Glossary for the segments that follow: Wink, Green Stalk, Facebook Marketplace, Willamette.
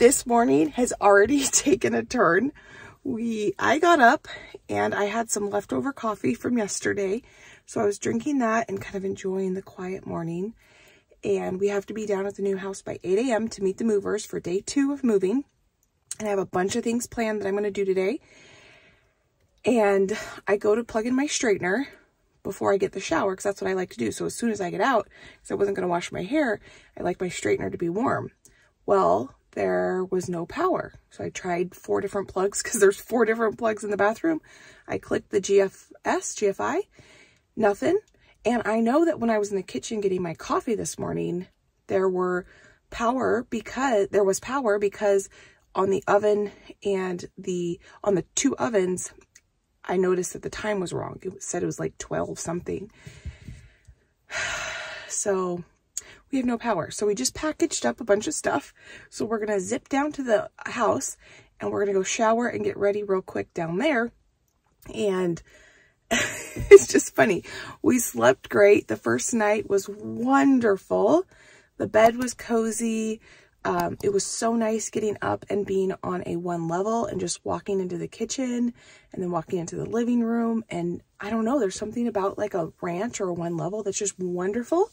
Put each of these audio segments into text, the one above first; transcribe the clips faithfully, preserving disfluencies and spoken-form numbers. this morning has already taken a turn. We, I got up and I had some leftover coffee from yesterday. So I was drinking that and kind of enjoying the quiet morning. And we have to be down at the new house by eight A M to meet the movers for day two of moving. And I have a bunch of things planned that I'm going to do today. And I go to plug in my straightener before I get the shower, because that's what I like to do. So as soon as I get out, because I wasn't going to wash my hair, I like my straightener to be warm. Well, there was no power. So I tried four different plugs, because there's four different plugs in the bathroom. I clicked the G F S, G F I, nothing. And I know that when I was in the kitchen getting my coffee this morning, there were power because there was power because on the oven and the, on the two ovens, I noticed that the time was wrong. It said it was like twelve something. So we have no power. So we just packaged up a bunch of stuff. So we're going to zip down to the house and we're going to go shower and get ready real quick down there. And it's just funny. We slept great. The first night was wonderful. The bed was cozy. Um, it was so nice getting up and being on a one level and just walking into the kitchen and then walking into the living room. And I don't know, there's something about like a ranch or a one level that's just wonderful.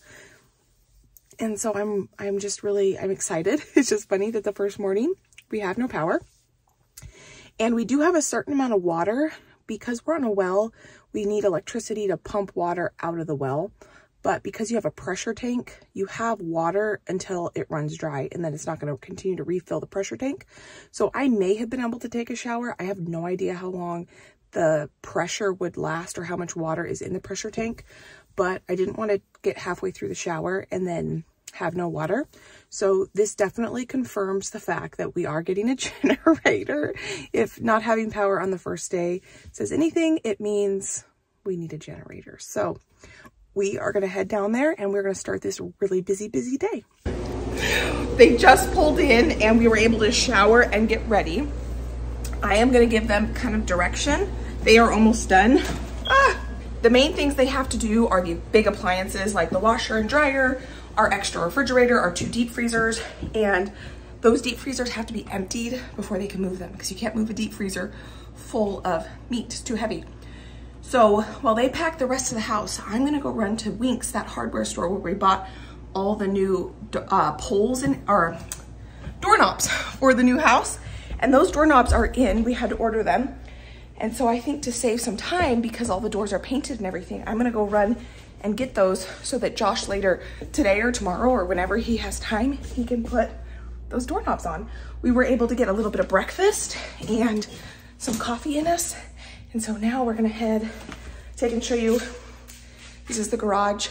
And so I'm, I'm just really, I'm excited. It's just funny that the first morning we have no power, and we do have a certain amount of water because we're on a well. We need electricity to pump water out of the well. But because you have a pressure tank, you have water until it runs dry, and then it's not going to continue to refill the pressure tank. So I may have been able to take a shower. I have no idea how long the pressure would last or how much water is in the pressure tank, but I didn't want to get halfway through the shower and then have no water. So this definitely confirms the fact that we are getting a generator. If not having power on the first day says anything, it means we need a generator. So we are going to head down there and we're going to start this really busy, busy day. They just pulled in and we were able to shower and get ready. I am going to give them kind of direction. They are almost done. Ah! The main things they have to do are the big appliances like the washer and dryer, our extra refrigerator, our two deep freezers, and those deep freezers have to be emptied before they can move them because you can't move a deep freezer full of meat, it's too heavy. So while they pack the rest of the house, I'm gonna go run to Wink's, that hardware store where we bought all the new uh, poles and or doorknobs for the new house. And those doorknobs are in, we had to order them. And so I think to save some time because all the doors are painted and everything, I'm gonna go run and get those so that Josh later today or tomorrow or whenever he has time, he can put those doorknobs on. We were able to get a little bit of breakfast and some coffee in us. And so now we're gonna head, take and show you, this is the garage.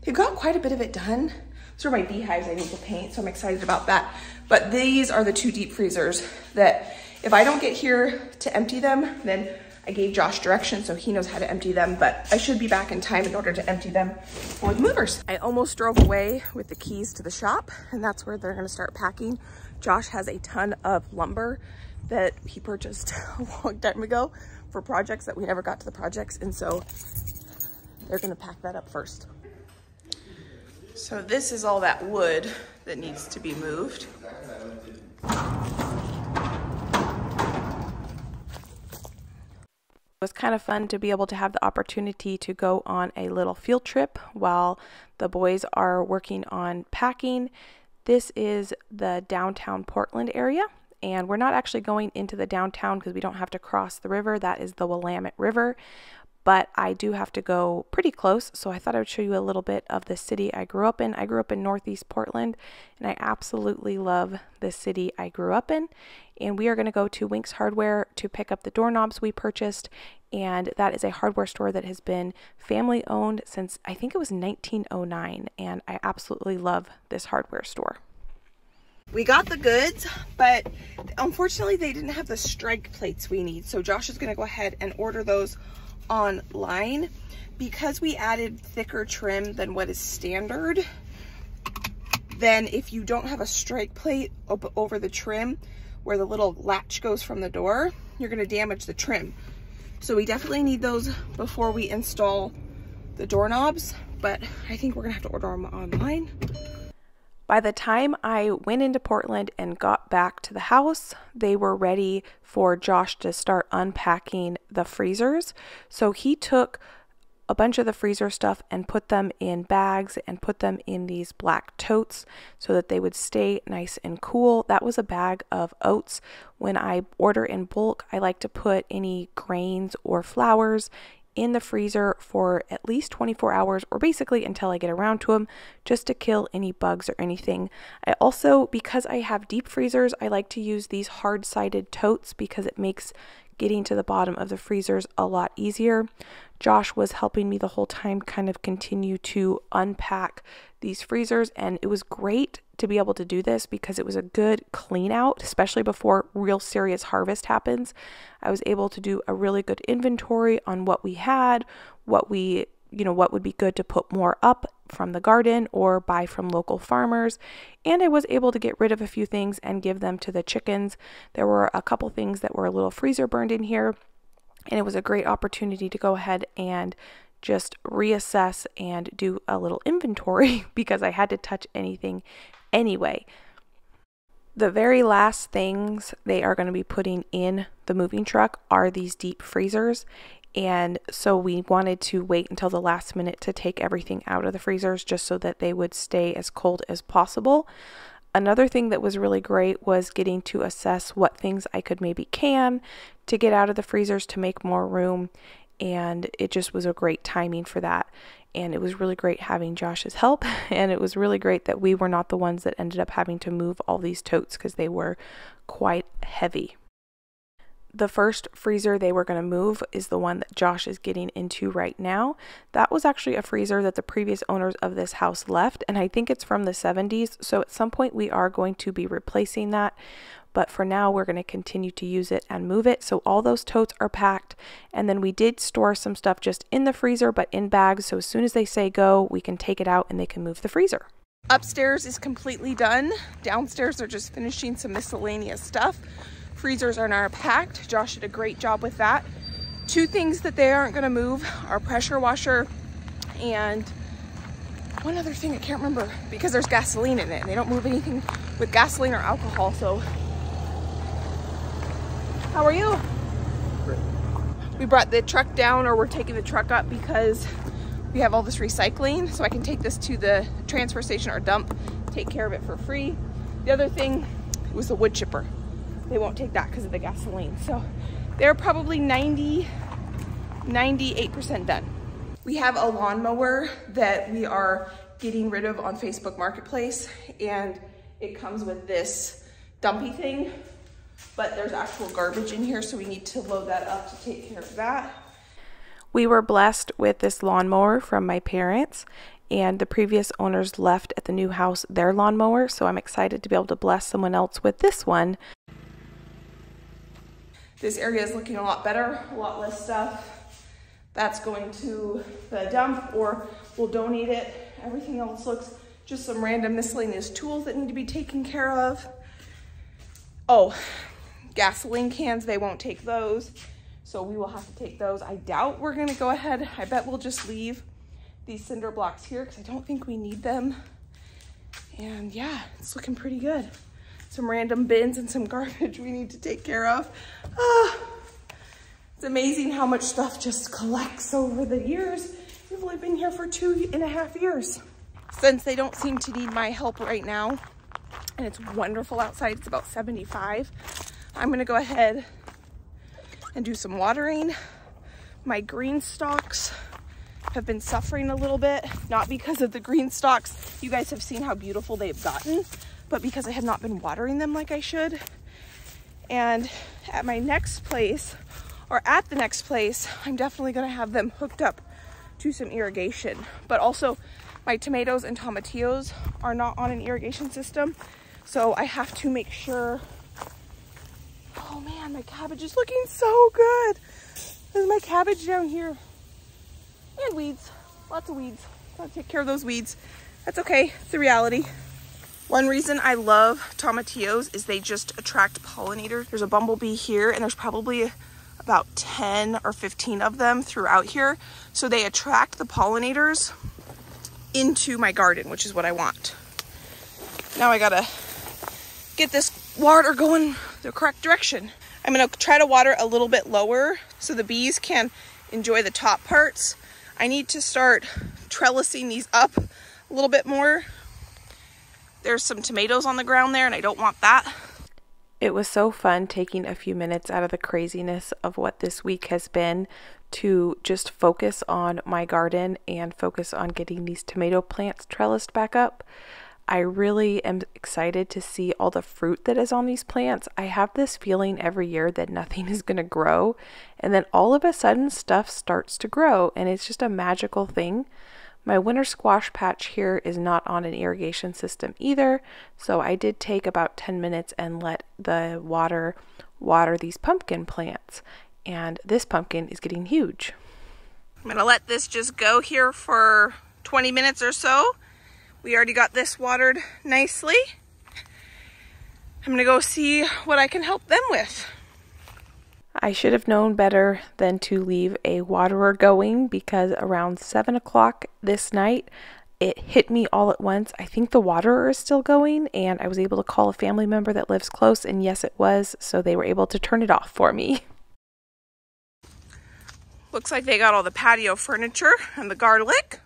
They've got quite a bit of it done. These are my beehives I need to paint, so I'm excited about that. But these are the two deep freezers that if I don't get here to empty them, then I gave Josh directions so he knows how to empty them, but I should be back in time in order to empty them for the movers. I almost drove away with the keys to the shop, and that's where they're gonna start packing. Josh has a ton of lumber that he purchased a long time ago for projects that we never got to the projects, and so they're gonna pack that up first. So this is all that wood that needs to be moved. It was kind of fun to be able to have the opportunity to go on a little field trip while the boys are working on packing. This is the downtown Portland area, and we're not actually going into the downtown because we don't have to cross the river. That is the Willamette River, but I do have to go pretty close, so I thought I would show you a little bit of the city I grew up in. I grew up in Northeast Portland, and I absolutely love the city I grew up in. And we are going to go to Wink's Hardware to pick up the doorknobs we purchased, and that is a hardware store that has been family owned since I think it was nineteen oh nine, and I absolutely love this hardware store. We got the goods, but unfortunately they didn't have the strike plates we need, so Josh is going to go ahead and order those online. Because we added thicker trim than what is standard, then if you don't have a strike plate over the trim, where the little latch goes from the door, you're gonna damage the trim. So we definitely need those before we install the doorknobs, but I think we're gonna have to order them online. By the time I went into Portland and got back to the house, they were ready for Josh to start unpacking the freezers. So he took a bunch of the freezer stuff and put them in bags and put them in these black totes so that they would stay nice and cool. That was a bag of oats. When I order in bulk, I like to put any grains or flours in the freezer for at least twenty-four hours, or basically until I get around to them, just to kill any bugs or anything. I also, because I have deep freezers, I like to use these hard-sided totes because it makes getting to the bottom of the freezers a lot easier. Josh was helping me the whole time kind of continue to unpack these freezers, and it was great to be able to do this because it was a good clean out, especially before real serious harvest happens. I was able to do a really good inventory on what we had, what we, you know, what would be good to put more up from the garden or buy from local farmers. And I was able to get rid of a few things and give them to the chickens. There were a couple things that were a little freezer burned in here, and it was a great opportunity to go ahead and just reassess and do a little inventory because I had to touch anything anyway. The very last things they are going to be putting in the moving truck are these deep freezers. And so we wanted to wait until the last minute to take everything out of the freezers just so that they would stay as cold as possible. Another thing that was really great was getting to assess what things I could maybe can to get out of the freezers to make more room. And it just was a great timing for that. And it was really great having Josh's help. And it was really great that we were not the ones that ended up having to move all these totes because they were quite heavy. The first freezer they were going to move is the one that Josh is getting into right now. That was actually a freezer that the previous owners of this house left, and I think it's from the seventies, so at some point we are going to be replacing that, but for now we're going to continue to use it and move it. So all those totes are packed, and then we did store some stuff just in the freezer but in bags, so as soon as they say go, we can take it out and they can move the freezer. Upstairs is completely done. Downstairs they're just finishing some miscellaneous stuff. Freezers are now packed. Josh did a great job with that. Two things that they aren't going to move are pressure washer and one other thing I can't remember because there's gasoline in it and they don't move anything with gasoline or alcohol. So how are you? Great. We brought the truck down, or we're taking the truck up because we have all this recycling, so I can take this to the transfer station or dump, take care of it for free. The other thing was the wood chipper. They won't take that because of the gasoline. So they're probably ninety, ninety-eight percent done. We have a lawnmower that we are getting rid of on Facebook Marketplace, and it comes with this dumpy thing, but there's actual garbage in here, so we need to load that up to take care of that. We were blessed with this lawnmower from my parents, and the previous owners left at the new house their lawnmower, so I'm excited to be able to bless someone else with this one. This area is looking a lot better, a lot less stuff. That's going to the dump, or we'll donate it. Everything else looks just some random miscellaneous tools that need to be taken care of. Oh, gasoline cans, they won't take those. So we will have to take those. I doubt we're gonna go ahead. I bet we'll just leave these cinder blocks here because I don't think we need them. And yeah, it's looking pretty good. Some random bins and some garbage we need to take care of. Ah, it's amazing how much stuff just collects over the years. We've only been here for two and a half years. Since they don't seem to need my help right now, and it's wonderful outside, it's about seventy-five, I'm gonna go ahead and do some watering. My green stalks have been suffering a little bit, not because of the green stalks. You guys have seen how beautiful they've gotten, but because I have not been watering them like I should. And at my next place, or at the next place, I'm definitely gonna have them hooked up to some irrigation. But also my tomatoes and tomatillos are not on an irrigation system, so I have to make sure. Oh man, my cabbage is looking so good. There's my cabbage down here. And weeds, lots of weeds. Gotta take care of those weeds. That's okay, it's the reality. One reason I love tomatillos is they just attract pollinators. There's a bumblebee here, and there's probably about ten or fifteen of them throughout here. So they attract the pollinators into my garden, which is what I want. Now I gotta get this water going the correct direction. I'm gonna try to water a little bit lower so the bees can enjoy the top parts. I need to start trellising these up a little bit more. There's some tomatoes on the ground there and I don't want that. It was so fun taking a few minutes out of the craziness of what this week has been to just focus on my garden and focus on getting these tomato plants trellised back up. I really am excited to see all the fruit that is on these plants. I have this feeling every year that nothing is going to grow, and then all of a sudden stuff starts to grow, and it's just a magical thing. My winter squash patch here is not on an irrigation system either, so I did take about ten minutes and let the water water these pumpkin plants, and this pumpkin is getting huge. I'm gonna let this just go here for twenty minutes or so. We already got this watered nicely. I'm gonna go see what I can help them with. I should have known better than to leave a waterer going, because around seven o'clock this night, it hit me all at once. I think the waterer is still going, and I was able to call a family member that lives close, and yes, it was, so they were able to turn it off for me. Looks like they got all the patio furniture and the garlic.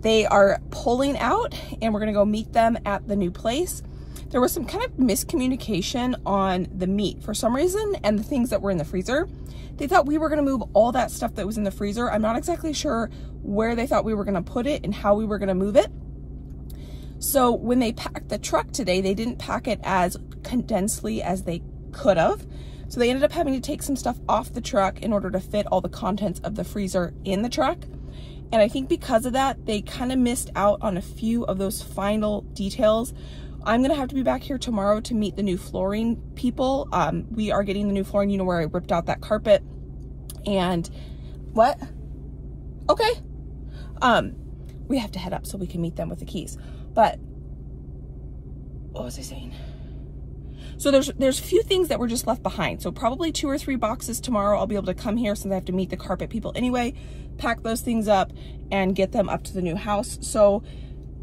They are pulling out, and we're going to go meet them at the new place. There was some kind of miscommunication on the meat for some reason and the things that were in the freezer. They thought we were going to move all that stuff that was in the freezer. I'm not exactly sure where they thought we were going to put it and how we were going to move it. So when they packed the truck today, they didn't pack it as condensely as they could have. So they ended up having to take some stuff off the truck in order to fit all the contents of the freezer in the truck. And I think because of that, they kind of missed out on a few of those final details. I'm gonna have to be back here tomorrow to meet the new flooring people. Um, we are getting the new flooring. You know where I ripped out that carpet and what? Okay. Um, we have to head up so we can meet them with the keys. But what was I saying? So there's there's a few things that were just left behind. So probably two or three boxes tomorrow. I'll be able to come here since I have to meet the carpet people anyway, pack those things up and get them up to the new house. So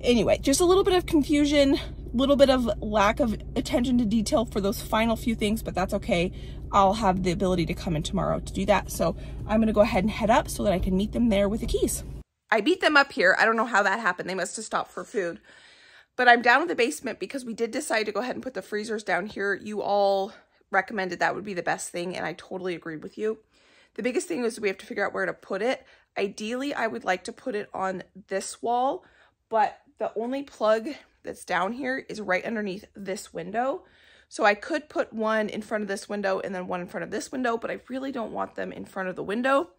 anyway, just a little bit of confusion, little bit of lack of attention to detail for those final few things, but that's okay. I'll have the ability to come in tomorrow to do that. So I'm gonna go ahead and head up so that I can meet them there with the keys. I beat them up here. I don't know how that happened. They must have stopped for food. But I'm down in the basement because we did decide to go ahead and put the freezers down here. You all recommended that would be the best thing, and I totally agreed with you. The biggest thing is we have to figure out where to put it. Ideally, I would like to put it on this wall, but the only plug that's down here is right underneath this window. So I could put one in front of this window and then one in front of this window, but I really don't want them in front of the window.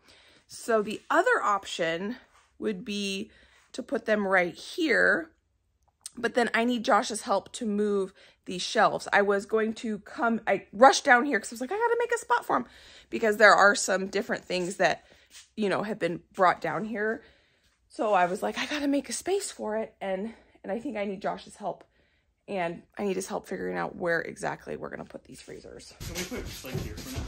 So the other option would be to put them right here. But then I need Josh's help to move these shelves. I was going to come, I rushed down here because I was like, I gotta make a spot for him, because there are some different things that, you know, have been brought down here. So I was like, I gotta make a space for it. And, and I think I need Josh's help, and I need his help figuring out where exactly we're gonna put these freezers. Can we put it just like here for now?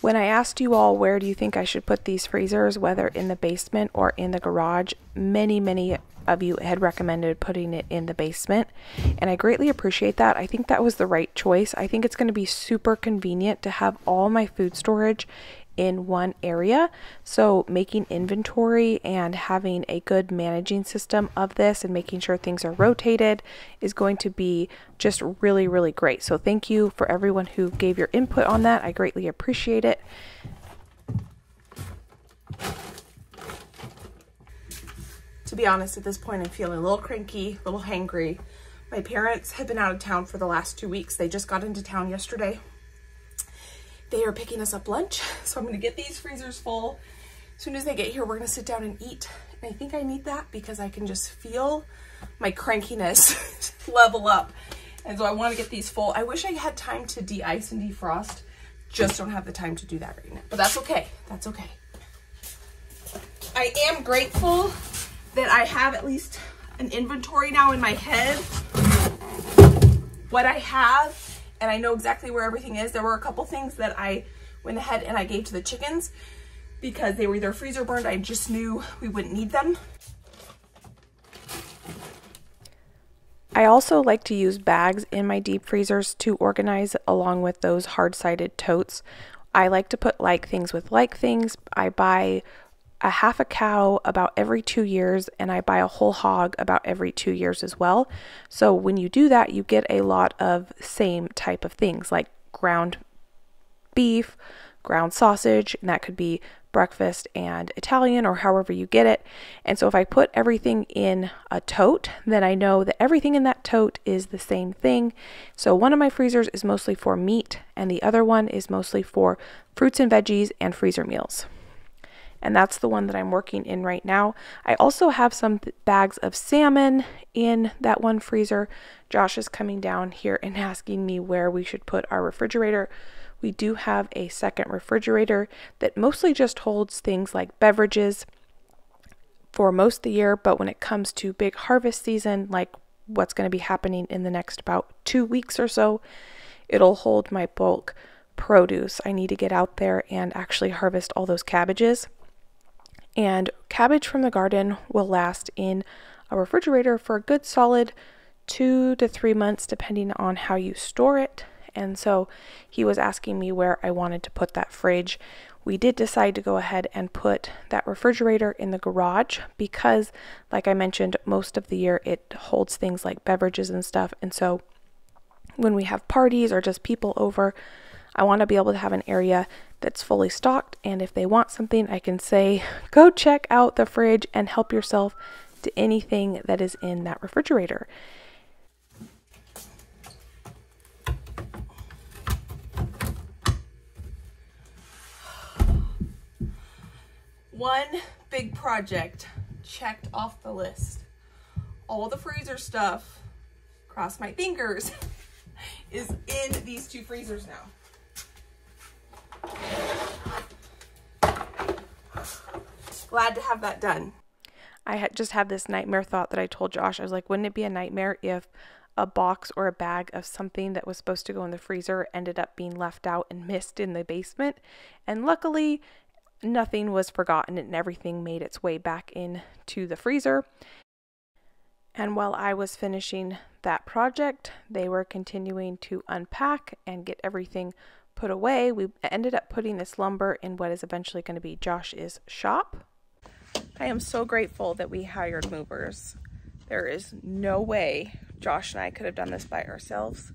When I asked you all where do you think I should put these freezers, whether in the basement or in the garage, many, many of you had recommended putting it in the basement, and I greatly appreciate that. I think that was the right choice. I think it's going to be super convenient to have all my food storage in one area, so making inventory and having a good managing system of this and making sure things are rotated is going to be just really, really great. So thank you for everyone who gave your input on that. I greatly appreciate it. To be honest, at this point I'm feeling a little cranky, a little hangry. My parents have been out of town for the last two weeks. They just got into town yesterday. They are picking us up lunch, so I'm gonna get these freezers full. As soon as they get here, we're gonna sit down and eat. And I think I need that because I can just feel my crankiness level up. And so I wanna get these full. I wish I had time to de-ice and defrost, just don't have the time to do that right now. But that's okay, that's okay. I am grateful that I have at least an inventory now in my head, what I have, and I know exactly where everything is. There were a couple things that I went ahead and I gave to the chickens because they were either freezer burned, I just knew we wouldn't need them. I also like to use bags in my deep freezers to organize along with those hard-sided totes. I like to put like things with like things. I buy a half a cow about every two years and I buy a whole hog about every two years as well. So when you do that, you get a lot of same type of things like ground beef, ground sausage, and that could be breakfast and Italian or however you get it. And so if I put everything in a tote, then I know that everything in that tote is the same thing. So one of my freezers is mostly for meat and the other one is mostly for fruits and veggies and freezer meals. And that's the one that I'm working in right now. I also have some bags of salmon in that one freezer. Josh is coming down here and asking me where we should put our refrigerator. We do have a second refrigerator that mostly just holds things like beverages for most of the year, but when it comes to big harvest season, like what's going to be happening in the next about two weeks or so, it'll hold my bulk produce. I need to get out there and actually harvest all those cabbages. And cabbage from the garden will last in a refrigerator for a good solid two to three months, depending on how you store it. And so he was asking me where I wanted to put that fridge. We did decide to go ahead and put that refrigerator in the garage because, like I mentioned, most of the year it holds things like beverages and stuff. And so when we have parties or just people over, I want to be able to have an area that's fully stocked. And if they want something, I can say, go check out the fridge and help yourself to anything that is in that refrigerator. One big project checked off the list. All the freezer stuff, cross my fingers, is in these two freezers now. Glad to have that done. I had just had this nightmare thought that I told Josh. I was like, wouldn't it be a nightmare if a box or a bag of something that was supposed to go in the freezer ended up being left out and missed in the basement? And luckily, nothing was forgotten and everything made its way back into the freezer. And while I was finishing that project, they were continuing to unpack and get everything put away. We ended up putting this lumber in what is eventually going to be Josh's shop. I am so grateful that we hired movers. There is no way Josh and I could have done this by ourselves.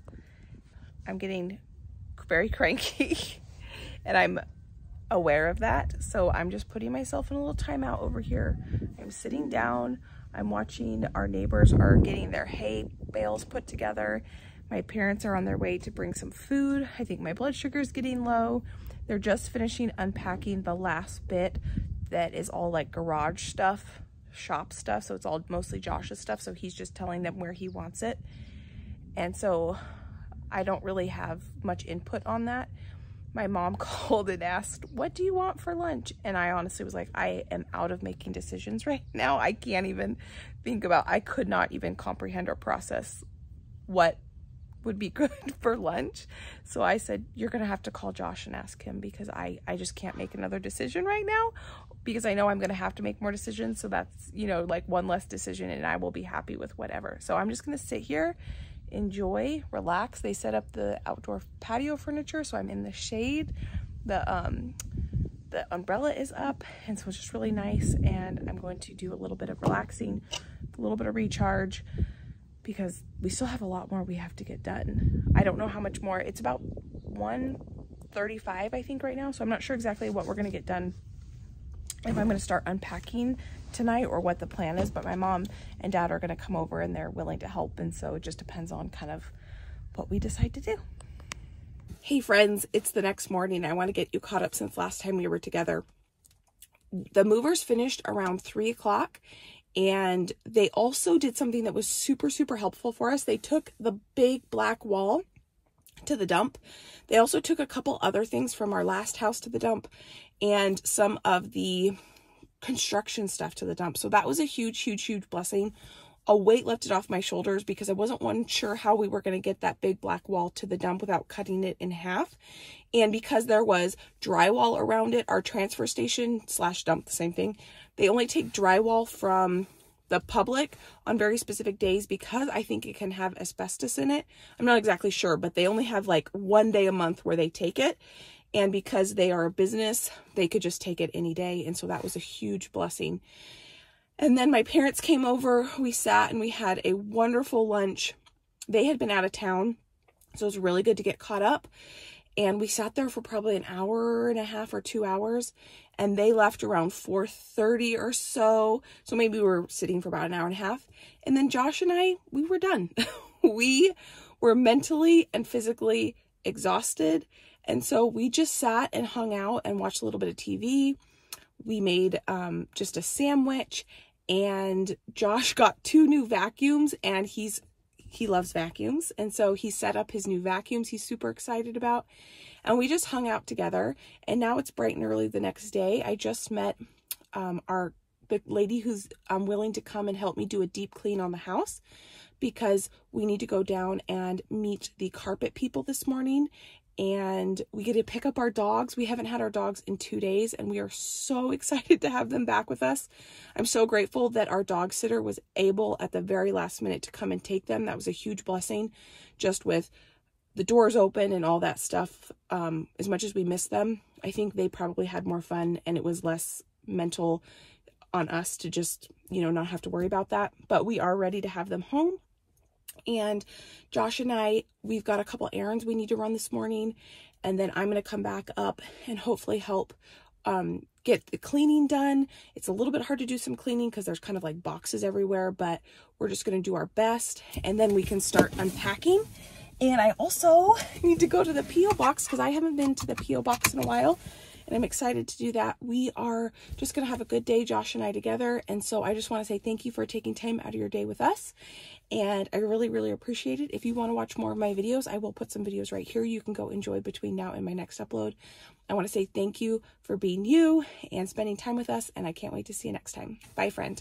I'm getting very cranky and I'm aware of that. So I'm just putting myself in a little timeout over here. I'm sitting down. I'm watching our neighbors are getting their hay bales put together. My parents are on their way to bring some food. I think my blood sugar is getting low. They're just finishing unpacking the last bit that is all like garage stuff, shop stuff. So it's all mostly Josh's stuff. So he's just telling them where he wants it. And so I don't really have much input on that. My mom called and asked, what do you want for lunch? And I honestly was like, I am out of making decisions right now. I can't even think about, I could not even comprehend or process what would be good for lunch. So I said, you're gonna have to call Josh and ask him because I, I just can't make another decision right now because I know I'm gonna have to make more decisions. So that's, you know, like one less decision and I will be happy with whatever. So I'm just gonna sit here, enjoy, relax. They set up the outdoor patio furniture, so I'm in the shade. The um the umbrella is up, and so it's just really nice, and I'm going to do a little bit of relaxing, a little bit of recharge, because we still have a lot more we have to get done. I don't know how much more. It's about one thirty-five, I think, right now, so I'm not sure exactly what we're going to get done, if I'm going to start unpacking tonight or what the plan is, but my mom and dad are going to come over and they're willing to help, and so it just depends on kind of what we decide to do. Hey friends, it's the next morning. I want to get you caught up since last time we were together. The movers finished around three o'clock and they also did something that was super, super helpful for us. They took the big black wall to the dump. They also took a couple other things from our last house to the dump and some of the construction stuff to the dump. So that was a huge, huge, huge blessing. a weight lifted off my shoulders because I wasn't one sure how we were going to get that big black wall to the dump without cutting it in half. And because there was drywall around it, our transfer station slash dump, the same thing, they only take drywall from the public on very specific days because I think it can have asbestos in it. I'm not exactly sure, but they only have like one day a month where they take it. And because they are a business, they could just take it any day. And so that was a huge blessing. And then my parents came over, we sat and we had a wonderful lunch. They had been out of town, so it was really good to get caught up. And we sat there for probably an hour and a half or two hours. And they left around four thirty or so. So maybe we were sitting for about an hour and a half. And then Josh and I, we were done. We were mentally and physically exhausted. And so we just sat and hung out and watched a little bit of T V. We made um, just a sandwich. And Josh got two new vacuums. And he's he loves vacuums. And so he set up his new vacuums he's super excited about. And we just hung out together. And now it's bright and early the next day. I just met um, our the lady who's um, willing to come and help me do a deep clean on the house, because we need to go down and meet the carpet people this morning. And we get to pick up our dogs. We haven't had our dogs in two days and we are so excited to have them back with us. I'm so grateful that our dog sitter was able at the very last minute to come and take them. That was a huge blessing, just with the doors open and all that stuff. Um, as much as we miss them, I think they probably had more fun and it was less mental on us to just, you know, not have to worry about that. But we are ready to have them home. And Josh and I, we've got a couple errands we need to run this morning. And then I'm going to come back up and hopefully help um, get the cleaning done. It's a little bit hard to do some cleaning because there's kind of like boxes everywhere, but we're just going to do our best. And then we can start unpacking. And I also need to go to the P O box because I haven't been to the P O box in a while. And I'm excited to do that. We are just going to have a good day, Josh and I, together. And so I just want to say thank you for taking time out of your day with us. And I really, really appreciate it. If you want to watch more of my videos, I will put some videos right here. You can go enjoy between now and my next upload. I want to say thank you for being you and spending time with us. And I can't wait to see you next time. Bye, friend.